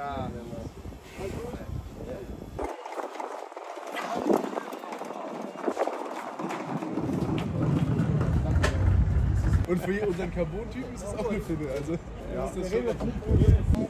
Ja, wenn man. Und für unseren Carbon-Typen ist es auch eine Finne, also. Ja. Ist das